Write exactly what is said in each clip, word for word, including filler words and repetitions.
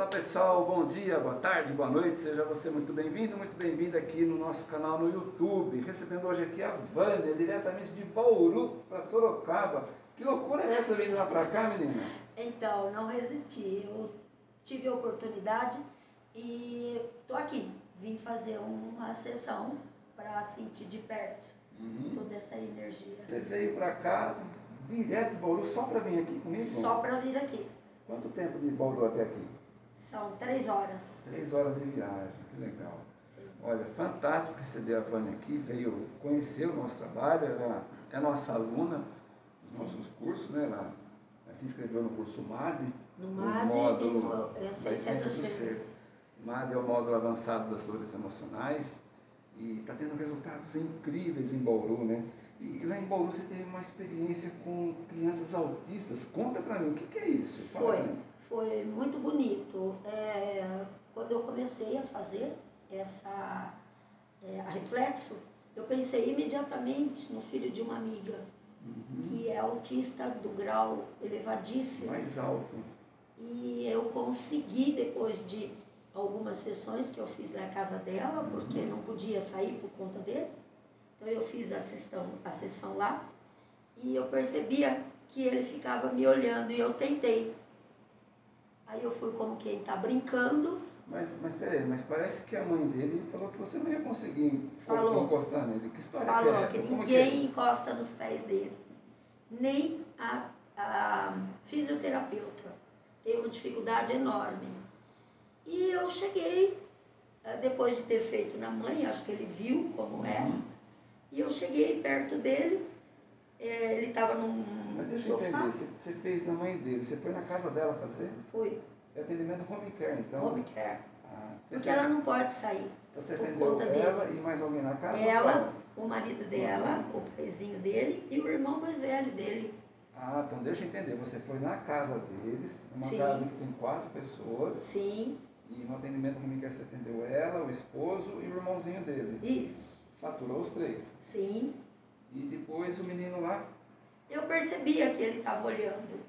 Olá pessoal, bom dia, boa tarde, boa noite, seja você muito bem-vindo, muito bem-vinda aqui no nosso canal no YouTube. Recebendo hoje aqui a Vânia, diretamente de Bauru para Sorocaba. Que loucura é essa vindo lá para cá, menina? Então, não resisti, eu tive a oportunidade e tô aqui, vim fazer uma sessão para sentir de perto uhum. toda essa energia. Você veio para cá direto de Bauru só para vir aqui comigo? Só para vir aqui. Quanto tempo de Bauru até aqui? São três horas. Três horas de viagem, que legal. Sim. Olha, fantástico receber a Vânia aqui, veio conhecer o nosso trabalho, ela é nossa aluna dos Sim. nossos cursos, né? Ela, ela se inscreveu no curso M A D, no, no M A D, módulo é, da essência do ser. M A D é o módulo avançado das dores emocionais e está tendo resultados incríveis em Bauru, né? E lá em Bauru você teve uma experiência com crianças autistas. Conta pra mim, o que, que é isso? Fala foi, foi muito bonito. É, quando eu comecei a fazer essa é, a reflexo, eu pensei imediatamente no filho de uma amiga, uhum. que é autista do grau elevadíssimo. Mais alto. E eu consegui, depois de algumas sessões que eu fiz na casa dela, uhum. porque não podia sair por conta dele, então eu fiz a sessão, a sessão lá e eu percebia que ele ficava me olhando e eu tentei. Aí eu fui como quem está brincando. Mas, mas peraí, mas parece que a mãe dele falou que você não ia conseguir falou, encostar nele. Que história falou que é essa? Que ninguém que é encosta nos pés dele. Nem a, a fisioterapeuta. Tem uma dificuldade enorme. E eu cheguei, depois de ter feito na mãe, acho que ele viu como era. Uhum. E eu cheguei perto dele, ele estava num Mas deixa sofá. Eu entender, você, você fez na mãe dele, você foi na casa dela fazer? Fui. É atendimento home care, então? Home care. Ah, porque sabe? Ela não pode sair. Você atendeu ela dele. E mais alguém na casa? Ela, o marido dela, o paizinho dele e o irmão mais velho dele. Ah, então deixa eu entender, você foi na casa deles, uma Sim. casa que tem quatro pessoas. Sim. E no atendimento home care você atendeu ela, o esposo e o irmãozinho dele. Isso. Faturou os três? Sim. E depois o menino lá? Eu percebia que ele estava olhando.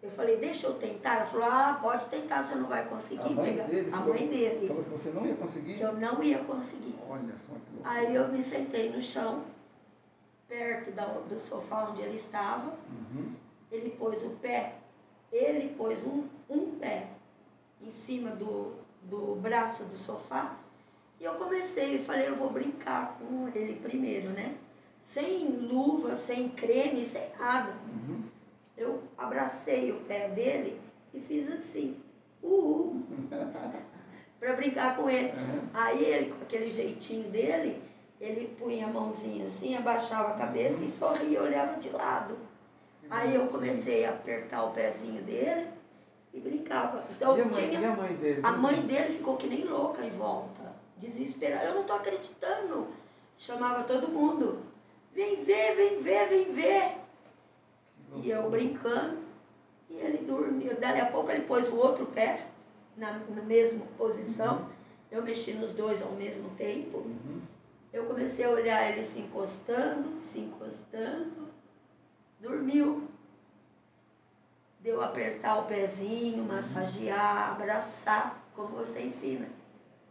Eu falei, deixa eu tentar. Ela falou, ah, pode tentar, você não vai conseguir. A mãe dele? A mãe dele. Falou que você não ia conseguir? Que eu não ia conseguir. Olha só que loucura. Aí eu me sentei no chão, perto da, do sofá onde ele estava. Uhum. Ele pôs o pé, ele pôs um, um pé em cima do, do braço do sofá. E eu comecei, eu falei, eu vou brincar com ele primeiro, né? Sem luva, sem creme, sem nada. Uhum. Eu abracei o pé dele e fiz assim, uhul, para brincar com ele. Uhum. Aí ele, com aquele jeitinho dele, ele punha a mãozinha assim, abaixava a cabeça uhum. e sorria, olhava de lado. Uhum. Aí eu comecei a apertar o pezinho dele e brincava. Então, e a mãe, tinha... e a mãe dele? A mãe dele ficou que nem louca em volta. Desesperado, eu não estou acreditando. Chamava todo mundo, vem ver, vem ver, vem ver. E eu brincando, e ele dormiu. Dali a pouco ele pôs o outro pé na, na mesma posição. Uhum. Eu mexi nos dois ao mesmo tempo. Uhum. Eu comecei a olhar ele se encostando, se encostando. Dormiu. Deu apertar o pezinho, massagear, abraçar, como você ensina.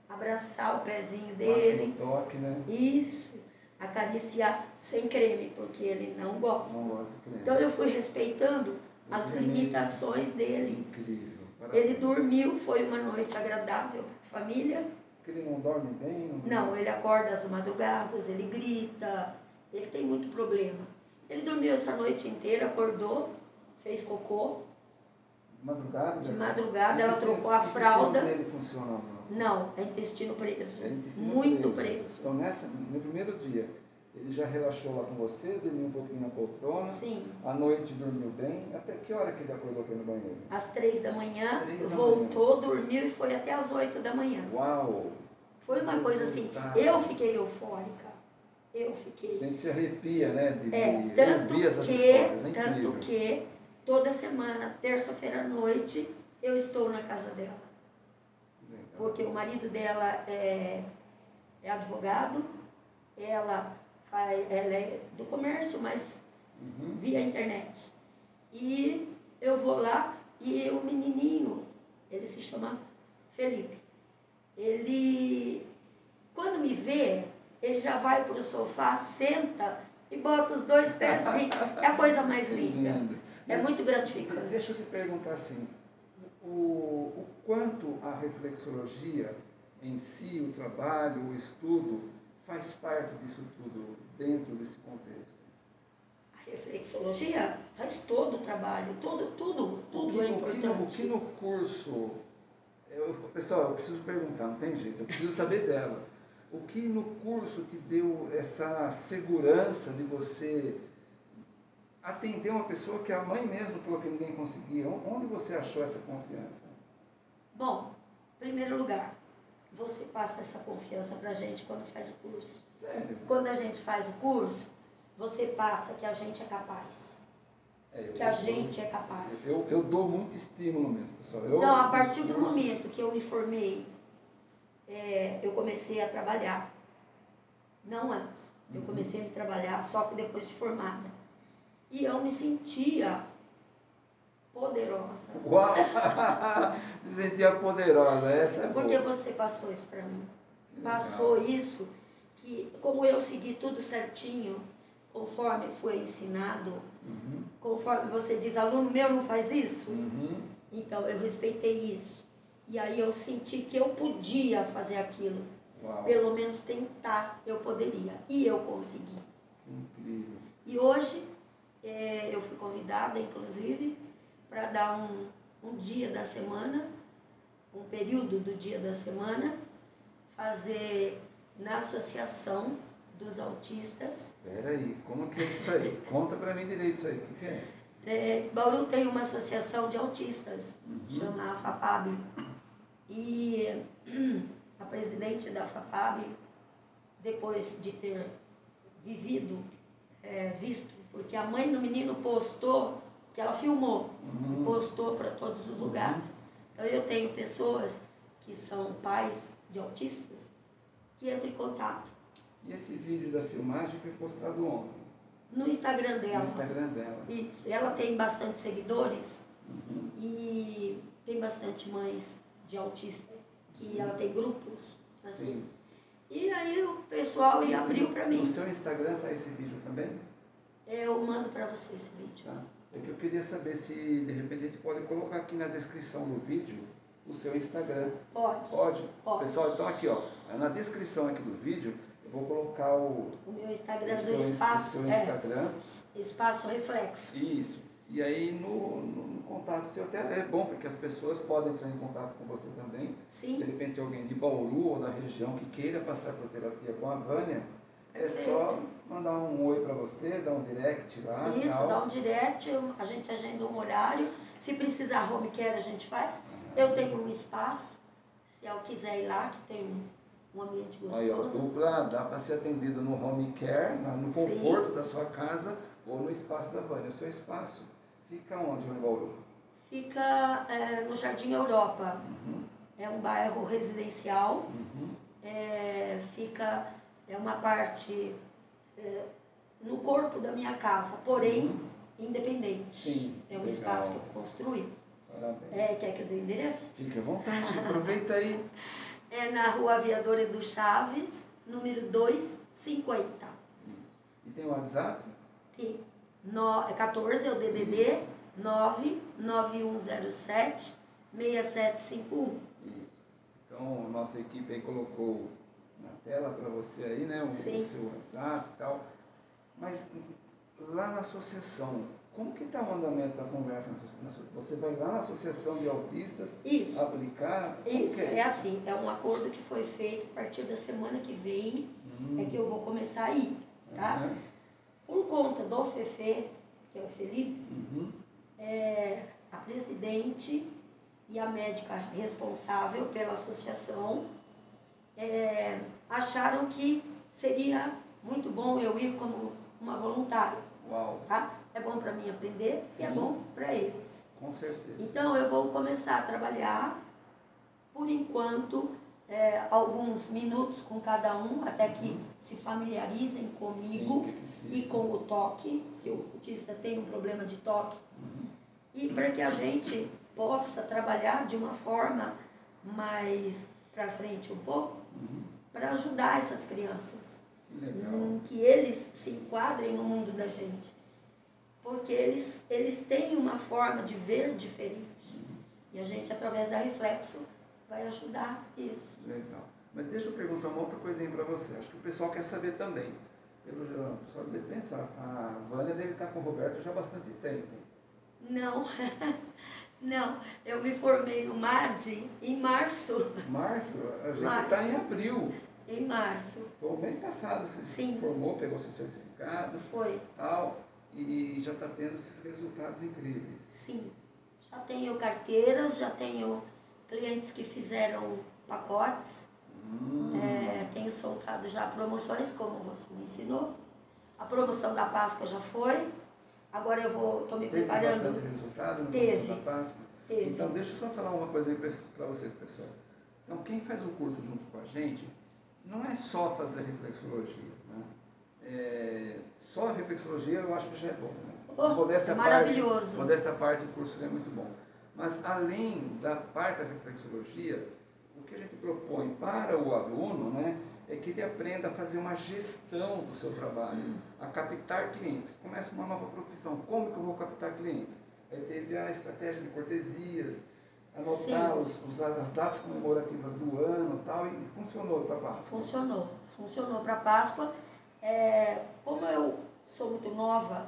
Abraçar o pezinho dele, um toque, né? Isso, acariciar sem creme, porque ele não gosta. Não gosta de creme. Então eu fui respeitando Os as limitações é dele. Incrível. Parabéns. Ele dormiu, foi uma noite agradável para a família. Porque ele não dorme bem? Não, dorme. Não, ele acorda às madrugadas, ele grita, ele tem muito problema. Ele dormiu essa noite inteira, acordou, fez cocô. De madrugada? De madrugada, ela trocou a fralda. O intestino dele funciona não? Não, é intestino preso, é intestino muito preso. preso. Então, nessa, no primeiro dia, ele já relaxou lá com você, dormiu um pouquinho na poltrona. Sim. À noite dormiu bem. Até que hora que ele acordou aqui no banheiro? Às três da manhã, três da voltou, manhã. dormiu e foi até às oito da manhã. Uau! Foi uma Deus coisa assim, tá. eu fiquei eufórica, eu fiquei... A gente se arrepia, né? De, é, de tanto ouvir essas que, histórias, é tanto que, toda semana, terça-feira à noite, eu estou na casa dela. Porque o marido dela é, é advogado, ela, faz, ela é do comércio, mas uhum. via internet. E eu vou lá e o menininho, ele se chama Felipe, ele, quando me vê, ele já vai para o sofá, senta e bota os dois pés assim. É a coisa mais linda. Lindo. É muito gratificante. Deixa eu te perguntar assim, o, o quanto a reflexologia em si, o trabalho, o estudo, faz parte disso tudo dentro desse contexto? A reflexologia faz todo o trabalho, todo, tudo, tudo que, é importante. O que no curso... Eu, pessoal, eu preciso perguntar, não tem jeito, eu preciso saber dela. O que no curso te deu essa segurança de você atender uma pessoa que a mãe mesmo falou que ninguém conseguia? Onde você achou essa confiança? Bom, em primeiro lugar, você passa essa confiança pra gente quando faz o curso. Sério? Quando a gente faz o curso, você passa que a gente é capaz. É, eu, que a gente eu, é capaz. Eu, eu dou muito estímulo mesmo, pessoal. Eu, então, a partir do momento que eu me formei, é, eu comecei a trabalhar. Não antes. Eu uhum. comecei a me trabalhar só que depois de formada. E eu me sentia poderosa. Uau! Se sentia poderosa, essa é boa. Porque você passou isso para mim. Legal. Passou isso, que como eu segui tudo certinho, conforme foi ensinado, uhum. conforme você diz, aluno meu não faz isso, uhum. então eu respeitei isso. E aí eu senti que eu podia fazer aquilo. Uau. Pelo menos tentar, eu poderia. E eu consegui. Incrível. E hoje, é, eu fui convidada, inclusive, para dar um, um dia da semana, um período do dia da semana, fazer na associação dos autistas. Peraí, como que é isso aí? Conta para mim direito isso aí, o que, que é? é? Bauru tem uma associação de autistas, uhum. chama a FAPAB, e a presidente da FAPAB, depois de ter vivido, é, visto, porque a mãe do menino postou, que ela filmou, uhum. postou para todos os lugares. Uhum. Então eu tenho pessoas que são pais de autistas que entram em contato. E esse vídeo da filmagem foi postado ontem? No Instagram dela. No Instagram dela. Isso. Ela tem bastante seguidores uhum. e tem bastante mães de autistas que uhum. ela tem grupos assim. Sim. E aí o pessoal e abriu para mim. No seu Instagram tá esse vídeo também? Eu mando para você esse vídeo. Tá. É que eu queria saber se, de repente, a gente pode colocar aqui na descrição do vídeo o seu Instagram. Pode. Pode? Pode. Pessoal, então aqui, ó, na descrição aqui do vídeo, eu vou colocar o... O meu Instagram o do seu, Espaço. O seu Instagram. É, Espaço Reflexo. Isso. E aí, no, no, no contato seu, até é bom, porque as pessoas podem entrar em contato com você também. Sim. De repente, alguém de Bauru ou da região que queira passar por terapia com a Vânia, é só mandar um oi para você, dar um direct lá. Isso, tal. Dá um direct, a gente agenda um horário. Se precisar home care, a gente faz. Ah, eu tenho um espaço, se eu quiser ir lá, que tem um, um ambiente gostoso. Aí, ó, dupla, dá para ser atendida no home care, no conforto Sim. da sua casa ou no espaço da Vânia. O seu espaço fica onde, no Bauru? Fica é, no Jardim Europa. Uhum. É um bairro residencial. Uhum. É, fica... É uma parte é, no corpo da minha casa, porém uhum. independente. Sim, é um legal. Espaço que eu construí. Parabéns. É, quer que eu dê o endereço? Fique à vontade, aproveita aí. É na Rua Aviador Edu Chaves, número duzentos e cinquenta. Isso. E tem o WhatsApp? Tem. No, é quatorze, é o D D D nove nove um zero sete seis sete cinco um. Isso. Então, a nossa equipe aí colocou na tela para você aí, né, o Sim. seu WhatsApp e tal, mas lá na associação, como que está o andamento da conversa? Você vai lá na associação de autistas isso. aplicar? Isso, é, é isso? Assim, é um acordo que foi feito a partir da semana que vem, hum. é que eu vou começar a ir, tá? Uhum. Por conta do Fefe, que é o Felipe, uhum. é, a presidente e a médica responsável pela associação, É, acharam que seria muito bom eu ir como uma voluntária. Uau. Tá? É bom para mim aprender Sim. e é bom para eles. Com certeza. Então eu vou começar a trabalhar, por enquanto, é, alguns minutos com cada um, até que uhum. se familiarizem comigo Sim, e com o toque, se o autista tem um problema de toque. Uhum. E para que a gente possa trabalhar de uma forma mais para frente um pouco, uhum. para ajudar essas crianças. Que legal. Em que eles se enquadrem no mundo da gente. Porque eles, eles têm uma forma de ver diferente. Uhum. E a gente, através da Reflexo, vai ajudar isso. Legal. Mas deixa eu perguntar uma outra coisinha para você. Acho que o pessoal quer saber também. Pelo geral, o pessoal deve pensar. A Vânia deve estar com o Roberto já há bastante tempo. Não. Não. Eu me formei no M A D em março. Março? A gente está em abril. Em março. Foi o mês passado. Você Sim. se formou, pegou seu certificado. Foi. Tal, e já está tendo esses resultados incríveis. Sim. Já tenho carteiras, já tenho clientes que fizeram pacotes, hum. é, tenho soltado já promoções, como você me ensinou. A promoção da Páscoa já foi, agora eu vou, estou me Teve preparando. Teve bastante resultado na promoção da Páscoa? Teve. Então, deixa eu só falar uma coisa para vocês, pessoal. Então, quem faz o curso junto com a gente, não é só fazer reflexologia, né? É, só a reflexologia eu acho que já é bom, né? Oh, maravilhoso. Modéstia à parte, o curso é muito bom. Mas, além da parte da reflexologia, o que a gente propõe para o aluno, né, é que ele aprenda a fazer uma gestão do seu trabalho, a captar clientes. Começa uma nova profissão. Como que eu vou captar clientes? Aí teve a estratégia de cortesias, anotar os, os, as datas comemorativas do ano e tal, e funcionou para a Páscoa. Funcionou. Funcionou para a Páscoa. É, como eu sou muito nova,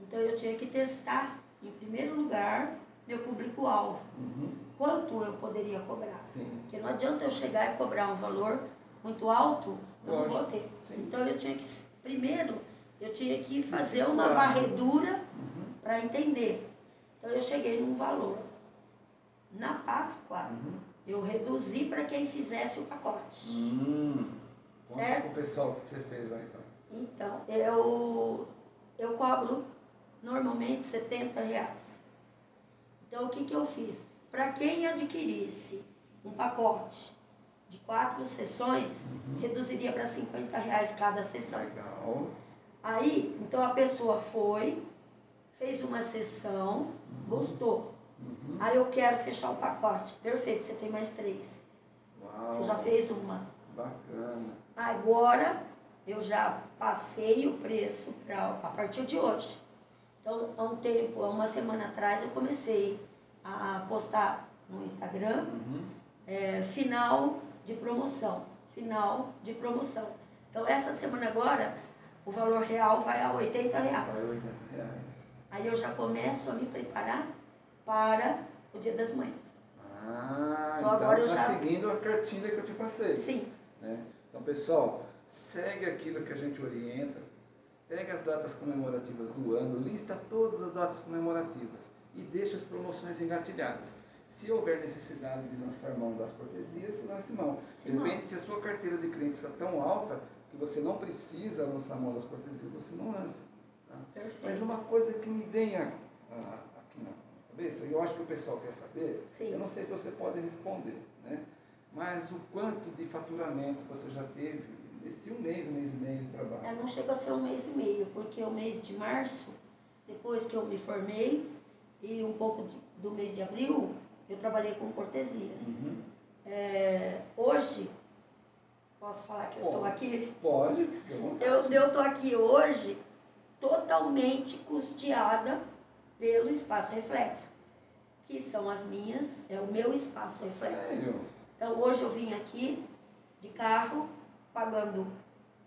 então eu tinha que testar, em primeiro lugar, meu público-alvo. Uhum. Quanto eu poderia cobrar? Sim. Porque não adianta eu chegar e cobrar um valor muito alto, eu não vou ter. Sim. Então eu tinha que, primeiro, eu tinha que fazer Sim, uma claro. varredura uhum. para entender. Então eu cheguei num valor. Na Páscoa, uhum. eu reduzi para quem fizesse o pacote. Uhum. Certo? Conta pro pessoal o que você fez lá então. Então, eu, eu cobro normalmente setenta reais. Então, o que, que eu fiz? Para quem adquirisse um pacote de quatro sessões, uhum. reduziria para cinquenta reais cada sessão. Legal. Aí, então a pessoa foi, fez uma sessão, uhum. gostou. Uhum. Aí eu quero fechar o pacote. Perfeito, você tem mais três. Uau. Você já fez uma. Bacana. Agora, eu já passei o preço pra, a partir de hoje. Então, há um tempo, há uma semana atrás, eu comecei a postar no Instagram, uhum. é, final de promoção, final de promoção. Então, essa semana agora, o valor real vai a oitenta reais. Aí eu já começo a me preparar para o Dia das Mães. Ah, então, agora então eu tá já... seguindo a cartilha que eu te passei. Sim. Né? Então, pessoal, segue aquilo que a gente orienta. Pega as datas comemorativas do ano, lista todas as datas comemorativas e deixa as promoções engatilhadas. Se houver necessidade de lançar mão das cortesias, se lance mão. De repente, se a sua carteira de clientes está tão alta que você não precisa lançar mão das cortesias, você não lança. Tá? Mas uma coisa que me vem aqui na cabeça, e eu acho que o pessoal quer saber, Sim. eu não sei se você pode responder, né? Mas o quanto de faturamento você já teve esse um mês, um mês e meio de trabalho? Eu não chega a ser um mês e meio, porque o mês de março, depois que eu me formei, e um pouco do mês de abril, eu trabalhei com cortesias. Uhum. É, hoje, posso falar que eu estou aqui? Pode, fica à vontade. Eu estou aqui hoje totalmente custeada pelo Espaço Reflexo, que são as minhas, é o meu Espaço Reflexo. Sério? Então hoje eu vim aqui de carro, pagando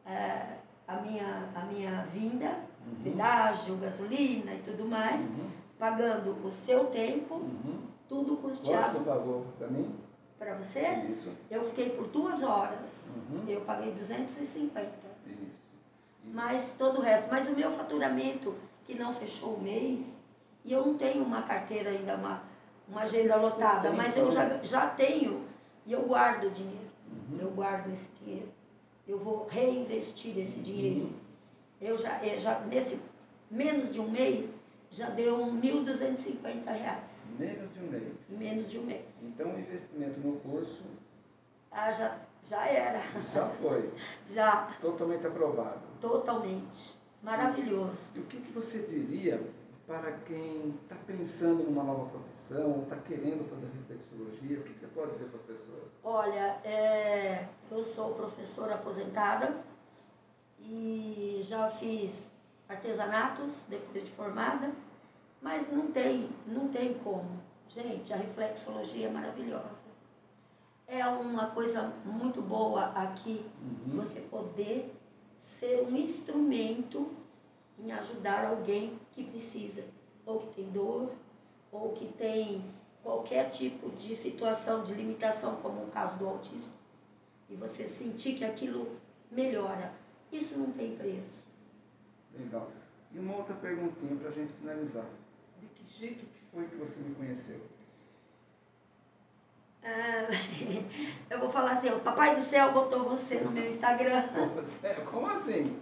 é, a, minha, a minha vinda, uhum. pedágio, gasolina e tudo mais, uhum. pagando o seu tempo, uhum. tudo custeado. Quanto você pagou para mim? Para você? Isso. Eu fiquei por duas horas, uhum. eu paguei duzentos e cinquenta. Isso. Isso. Mas todo o resto, mas o meu faturamento que não fechou o mês, e eu não tenho uma carteira ainda, uma, uma agenda lotada, mas eu já, já tenho e eu guardo o dinheiro, uhum. eu guardo esse dinheiro. Eu vou reinvestir esse dinheiro. Eu já, eu já, nesse menos de um mês, já deu mil duzentos e cinquenta reais. Menos de um mês? Menos de um mês. Então, o investimento no curso... Ah, já, já era. Já foi? Já. Totalmente aprovado? Totalmente. Maravilhoso. E o que, que você diria para quem está pensando numa nova profissão, está querendo fazer reflexologia? O que você pode dizer para as pessoas? Olha, é, eu sou professora aposentada e já fiz artesanatos depois de formada, mas não tem, não tem como. Gente, a reflexologia é maravilhosa. É uma coisa muito boa aqui, uhum. Você poder ser um instrumento em ajudar alguém que precisa, ou que tem dor, ou que tem qualquer tipo de situação de limitação, como o caso do autismo, e você sentir que aquilo melhora. Isso não tem preço. Legal. E uma outra perguntinha para a gente finalizar. De que jeito que foi que você me conheceu? Ah, eu vou falar assim, o Papai do Céu botou você no meu Instagram. Como assim?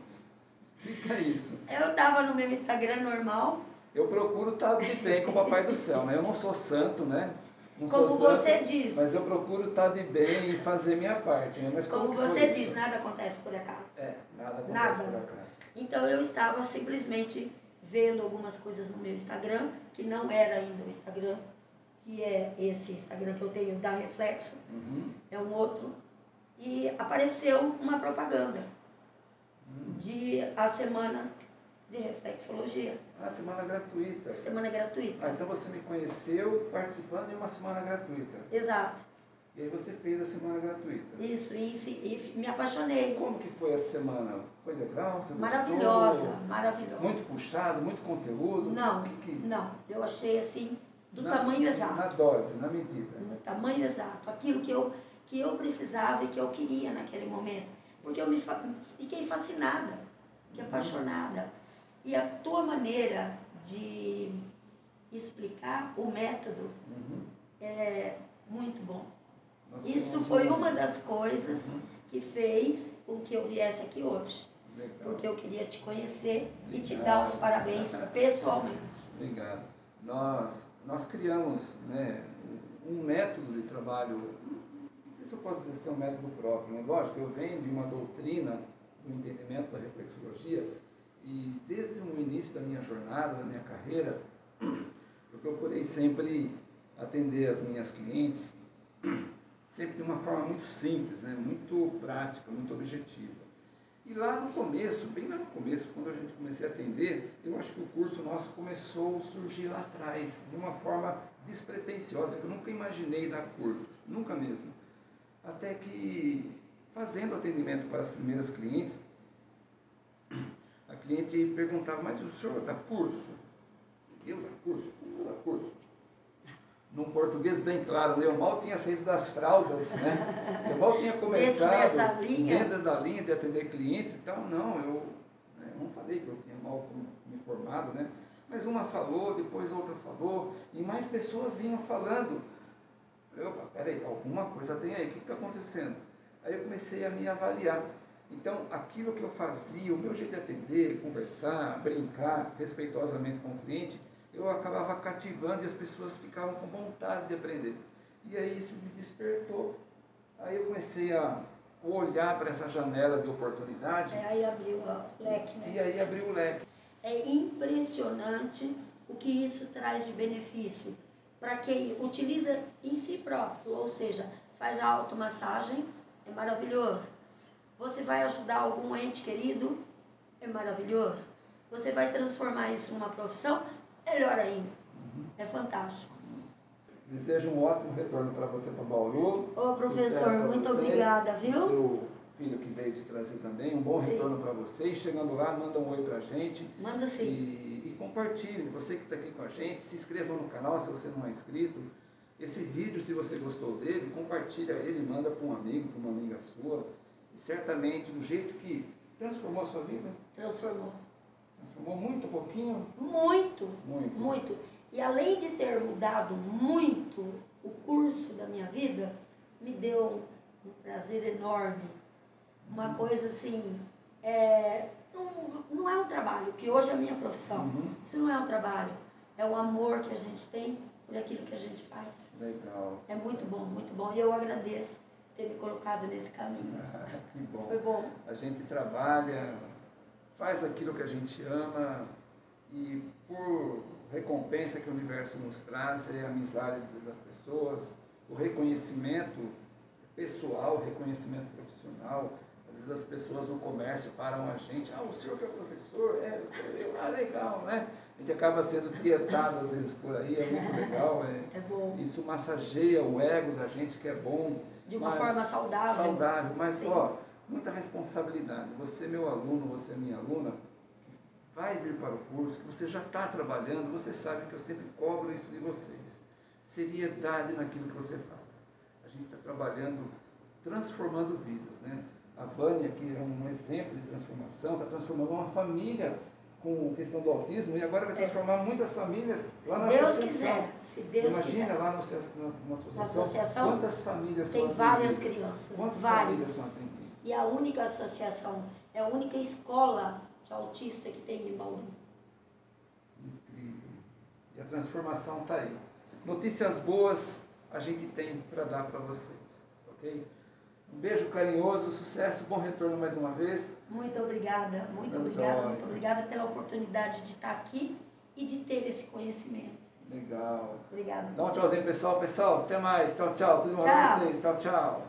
Explica isso. Eu estava no meu Instagram normal. Eu procuro estar de bem com o Papai do Céu, né? Eu não sou santo, né? Não Como sou santo, você diz. Mas eu procuro estar de bem e fazer minha parte, né? Mas como, como você diz, isso? Nada acontece por acaso. É, nada acontece nada. por acaso. Então eu estava simplesmente vendo algumas coisas no meu Instagram, que não era ainda o Instagram, que é esse Instagram que eu tenho da Reflexo, uhum. É um outro, e apareceu uma propaganda uhum. de a semana de reflexologia. Ah, semana gratuita. É semana gratuita. Ah, então você me conheceu participando de uma semana gratuita. Exato. E aí você fez a semana gratuita. Isso, isso e me apaixonei. Como que foi essa semana? Foi legal? Você maravilhosa, gostou? maravilhosa. Muito puxado, muito conteúdo? Não, que que... não. Eu achei assim... Do na, tamanho exato. Na dose, na medida. No tamanho exato. Aquilo que eu, que eu precisava e que eu queria naquele momento. Porque eu me fa fiquei fascinada, fiquei apaixonada. E a tua maneira de explicar o método uhum. é muito bom. Nossa, Isso nossa, foi nossa. uma das coisas uhum. que fez com que eu viesse aqui hoje. Legal. Porque eu queria te conhecer Obrigado. e te dar os parabéns pessoalmente. Obrigado. Nós... Nós criamos né, um método de trabalho, não sei se eu posso dizer se é um método próprio, né? Lógico, eu venho de uma doutrina, um entendimento da reflexologia, e desde o início da minha jornada, da minha carreira, eu procurei sempre atender as minhas clientes, sempre de uma forma muito simples, né? Muito prática, muito objetiva. E lá no começo, bem lá no começo, quando a gente comecei a atender, eu acho que o curso nosso começou a surgir lá atrás, de uma forma despretensiosa, que eu nunca imaginei dar cursos, nunca mesmo. Até que, fazendo atendimento para as primeiras clientes, a cliente perguntava, mas o senhor dá curso? Eu dá curso? Como eu dá curso? Num português bem claro, eu mal tinha saído das fraldas, né? Eu mal tinha começado dentro da linha de atender clientes e tal. Não, eu, né, não falei que eu tinha mal me formado, né? Mas uma falou, depois outra falou, e mais pessoas vinham falando. Eu, peraí, alguma coisa tem aí, o que está acontecendo? Aí eu comecei a me avaliar. Então, aquilo que eu fazia, o meu jeito de atender, conversar, brincar respeitosamente com o cliente, eu acabava cativando e as pessoas ficavam com vontade de aprender. E aí isso me despertou. Aí eu comecei a olhar para essa janela de oportunidade. É, aí abriu o leque, né? E aí abriu o leque. É impressionante o que isso traz de benefício para quem utiliza em si próprio, ou seja, faz a automassagem, é maravilhoso. Você vai ajudar algum ente querido, é maravilhoso. Você vai transformar isso numa profissão, melhor ainda. Uhum. É fantástico. Desejo um ótimo retorno para você para Bauru. Ô, professor, muito você, obrigada, viu? Seu filho que veio te trazer também, um bom sim. retorno para você. E chegando lá, manda um oi para a gente. Manda sim. E, e compartilhe. Você que está aqui com a gente, se inscreva no canal se você não é inscrito. Esse vídeo, se você gostou dele, compartilha ele, manda para um amigo, para uma amiga sua. E certamente, um jeito que transformou a sua vida. Transformou. Transformou muito, pouquinho? Muito, muito, muito. E além de ter mudado muito o curso da minha vida, me deu um prazer enorme. Uma coisa assim, é, não, não é um trabalho, que hoje é a minha profissão. Uhum. Isso não é um trabalho, é um amor que a gente tem por aquilo que a gente faz. Legal. É muito bom, muito bom. E eu agradeço ter me colocado nesse caminho. Ah, que bom. Foi bom. A gente trabalha... Faz aquilo que a gente ama e por recompensa que o universo nos traz é a amizade das pessoas, o reconhecimento pessoal, reconhecimento profissional. Às vezes as pessoas no comércio param a gente, ah, o senhor que é professor, é, eu sou eu, ah, legal, né? A gente acaba sendo tietado às vezes por aí, é muito legal, é, é bom. Isso massageia o ego da gente, que é bom. De uma forma saudável. Saudável, mas, sim, ó, muita responsabilidade. Você, meu aluno, você, minha aluna, vai vir para o curso, que você já está trabalhando, você sabe que eu sempre cobro isso de vocês. Seriedade naquilo que você faz. A gente está trabalhando, transformando vidas, né? A Vânia, que é um exemplo de transformação, está transformando uma família com questão do autismo, e agora vai transformar é. muitas famílias lá na Deus associação. Quiser, se Deus Imagina quiser. lá no, na, na associação, associação, quantas famílias tem são Tem várias crianças, quantas várias. famílias são atendidas. E a única associação, é a única escola de autista que tem em Bauru. Incrível. E a transformação está aí. Notícias boas a gente tem para dar para vocês, ok? Um beijo carinhoso, sucesso, bom retorno mais uma vez. Muito obrigada, muito Dando obrigada, muito obrigada pela oportunidade de estar aqui e de ter esse conhecimento. Legal. Obrigada. Dá um tchauzinho, pessoal. Pessoal, até mais. Tchau, tchau. Tudo bom para vocês. Tchau, tchau.